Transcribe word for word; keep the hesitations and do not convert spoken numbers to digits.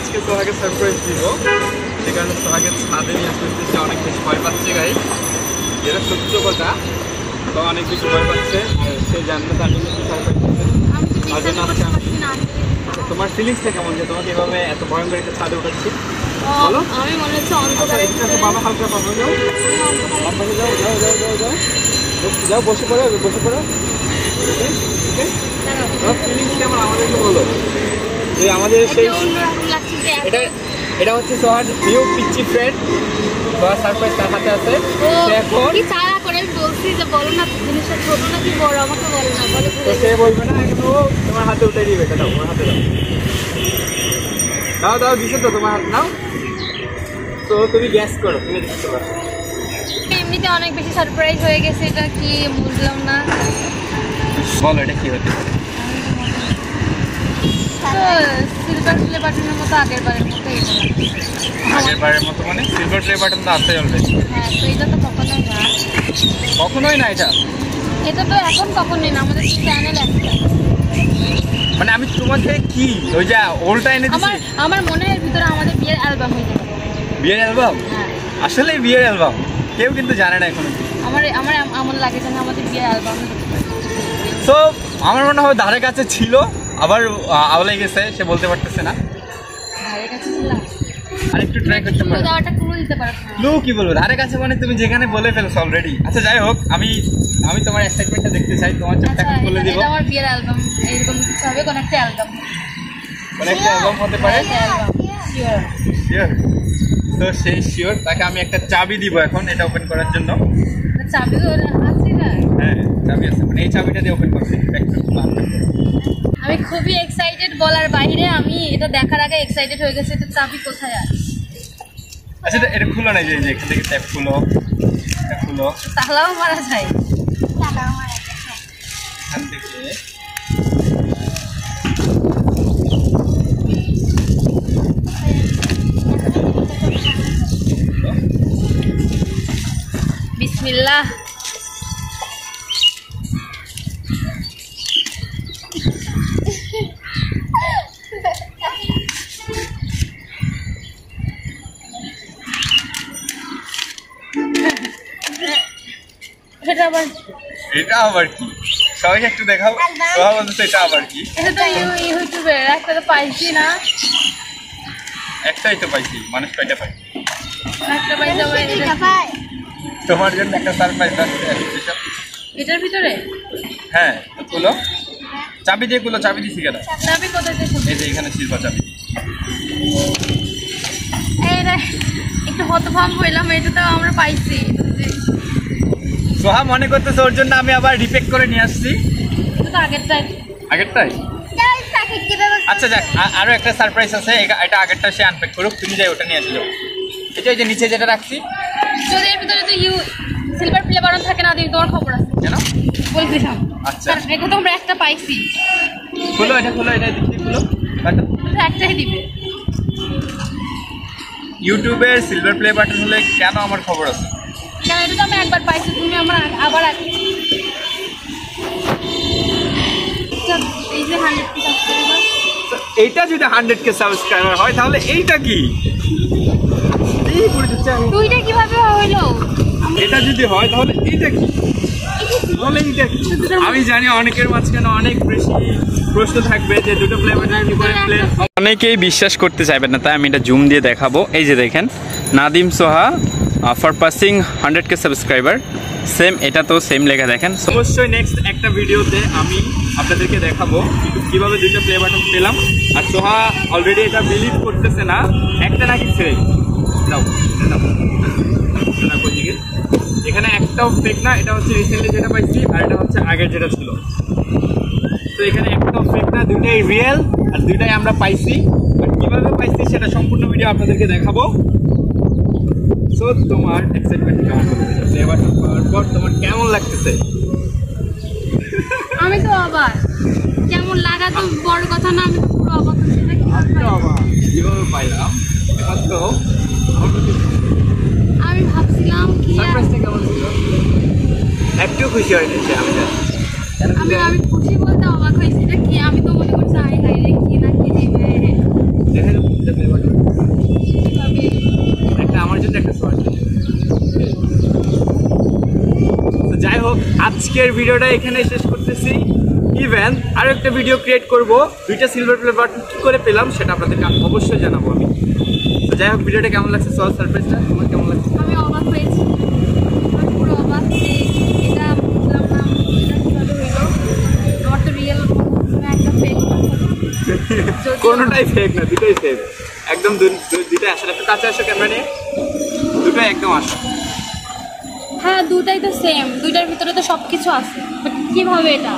আজকে সোহাগের সারপ্রাইজ দিব, সে কারণে সোহাগের ছাদে নিয়ে আসতেছি। অনেক বেশি ভয় পাচ্ছে গাই, এটা সত্য কথা। তো অনেক বেশি ভয় পাচ্ছে, সে জানলে তার জন্য তার জন্য আজকে আমি। তোমার ফিলিংসটা কেমন যে তোমাকে এভাবে এত ভয়ঙ্কর একটা ছাদে উঠাচ্ছি? বলো, আমি মনে হচ্ছে বাবা হালকা পাবো। যাও যাও যাও যাও যাও যাও যাও বসে পড়ে বসে পড়ে এমনিতে অনেক বেশি সারপ্রাইজ হয়ে গেছে, এটা কি বুঝলাম না। বলো এটা কি হতে পারে? সিলভার প্লে বাটনের মতো আগের বারের মতো এটা আগের বারের মতো মানে সিলভার প্লে বাটন তো আছে অলরেডি। হ্যাঁ, তো এটা তো কখনোই না কখনোই না এটা এটা তো এখন কখনোই না। আমাদের চ্যানেল একটা মানে আমি তোমাকে কি ওই যা ওলটা এনে দিছি। আমার আমার মনে এর ভিতরে আমাদের বিয়ের অ্যালবাম হয়ে যাবে। বিয়ের অ্যালবাম? হ্যাঁ, আসলে বিয়ের অ্যালবাম কেউ কিন্তু জানে না এখন। আমার আমার আমন লাগে যেন আমাদের বিয়ের অ্যালবাম। তো আমার মনে হয় ধারে কাছে ছিল, আবার আওলাই গেছে, সে বলতে পারতেছে না। ধারে কাছে ছিল, আরেকটু ট্রাই করতে পারো। দাওটা পুরো দিতে পারো না কি বলবো? ধারে কাছে মানে তুমি যেখানে বলে ফেলছো অলরেডি। আচ্ছা যাই হোক, আমি আমি তোমার এক্সাইটমেন্টটা দেখতে চাই। তোমার চোখটা খুলে দিব। এটা আমার বিয়ের অ্যালবাম, এরকম কিছু হবে। কোন একটা অ্যালবাম কোন একটা অ্যালবাম হতে পারে। শিওর শিওর তো সে শিওর। তাকে আমি একটা চাবি দিব এখন এটা ওপেন করার জন্য। চাবি তো আছে না? হ্যাঁ চাবি আছে, মানে এই চাবিটা দিয়ে ওপেন করতে আমি খুবই এক্সাইটেড, বলার বাইরে। আমি এটা দেখার আগে এক্সাইটেড হয়ে গেছি। এটা চাবি কোথায় আছে? আচ্ছা এটা খুলো না, যে এই যে এখান থেকে ট্যাপ খুলো, ট্যাপ খুলো, তালাও মারা যায়, তালাও মারা যায় এখান থেকে। বিসমিল্লাহ। এটা আবার এটা আবার কি? সবাই একটু দেখাও বলতো এটা আবার কি? এটা তো ইউটিউবে একটা তো পাইছি না, একটাই তো পাইছি। মানুষ কয়টা পাই? একটা পাই। তো এটা পাই তোমার জন্য একটা সারপ্রাইজ আছে এটার ভিতরে। হ্যাঁ বলো, চাবি দিয়ে গুলো। চাবি দিছি কেন? চাবি কোথায় দিছো? এই যে এখানে ছিল চাবি। এই রে একটু হতভম্ব হইলাম, এটা তো আমরা পাইছি। সোহা মনে করতেছে ওর জন্য আমি আবার রিপেক করে নিয়ে আসছি। তো আগেরটাই আগেরটাই আচ্ছা যাক, আরো একটা সারপ্রাইজ আছে। এটা আগেরটা সে আনপ্যাক করুক, তুমি যাই ওটা নিয়ে আসো। এটা ওই যে নিচে যেটা রাখছি, যদি এর ভিতরে তো ইউ সিলভার প্লে বাটন থাকে না, দিই তোর খবর আছে কেন বলবি না। আচ্ছা এটা তো আমরা একটা পাইছি। খুলো এটা, খুলো এটা, দেখি খুলো। বাটন একটাই দিবে। ইউটিউবের সিলভার প্লে বাটন হলে কেন আমার খবর আছে? না এটা তো আমি একবার পাইছি, তুমি আমার আবার আছে। এই যে হান্ড্রেড কে সাবস্ক্রাইবার, এইটা যদি হান্ড্রেড কে সাবস্ক্রাইবার হয় তাহলে এইটা কি? এই পুরো যেটা দুইটা কিভাবে হলো? এটা যদি হয় তাহলে এইটা কি? বলেন এটা কি? আমি জানি অনেকের মাঝখানে অনেক বেশি প্রশ্ন থাকবে যে দুটো প্লে বাটন কি করে প্লে, অনেকেই বিশ্বাস করতে চাইবেন না, তাই আমি এটা জুম দিয়ে দেখাবো। এই যে দেখেন, Nadim Soha for passing hundred K subscriber. Same এটা তো সেম লেখা দেখেন। অবশ্যই নেক্সট একটা ভিডিওতে আমি আপনাদেরকে দেখাবো কীভাবে দুইটা প্লে বাটন পেলাম। আর সোহা অলরেডি এটা বিলিভ করতেছে না, একটা নাকি ফেক। দাও দাও না কোনদিকে, এখানে একটাও ফেক না। এটা হচ্ছে রিসেন্টলি যেটা পাইছি, আর এটা হচ্ছে আগের যেটা ছিল। তো এখানে একটাও ফেক না, দুইটাই রিয়েল, আর দুইটাই আমরা পাইছি। বাট কীভাবে পাইছি সেটা সম্পূর্ণ ভিডিও আপনাদেরকে দেখাবো। সো তোমার এক্সাইটমেন্ট কেমন হচ্ছে প্লে বাটন পাওয়ার পর? তোমার কেমন লাগতেছে? আমি তো অবাক। কেমন লাগা তো বড় কথা না, আমি তো পুরো অবাক। সেটা কি অবাক কিভাবে পাইলাম? এত আমি ভাবছিলাম কি সারপ্রাইজটা কেমন ছিল? একটু খুশি হইনি আমি জানি। আমি আমি খুশি বলতে অবাক হইছি। এটা কি? আমি তো মনে করছি আই হাই রে কি না কি দিবে। দেখেন তো প্লে বাটন আজকের ভিডিওটা এখানে শেষ করতেছি। ইভেন আর একটা ভিডিও ক্রিয়েট করবো, দুইটা সিলভার প্লে বাটন কী করে পেলাম সেটা আপনাদেরকে অবশ্যই জানাবো আমি। তো যাই হোক, ভিডিওটা কেমন লাগছে? সল সারপ্রাইজটা তোমার কেমন লাগছে? আমি অবাক হয়েছি, পুরো অবাক। এটা বুঝলাম না কীভাবে হইলো, নট রিয়েল, একটা ফেক। কোনোটাই ফেক না, দুটোই ফেক একদম। দুটাই আসলে একটা কাছে আসো ক্যামেরা নিয়ে, দুটোই একদম আসো। হ্যাঁ, দুটাই তো সেম, দুইটার ভিতরে তো সব কিছু আছে, বাট কীভাবে এটা?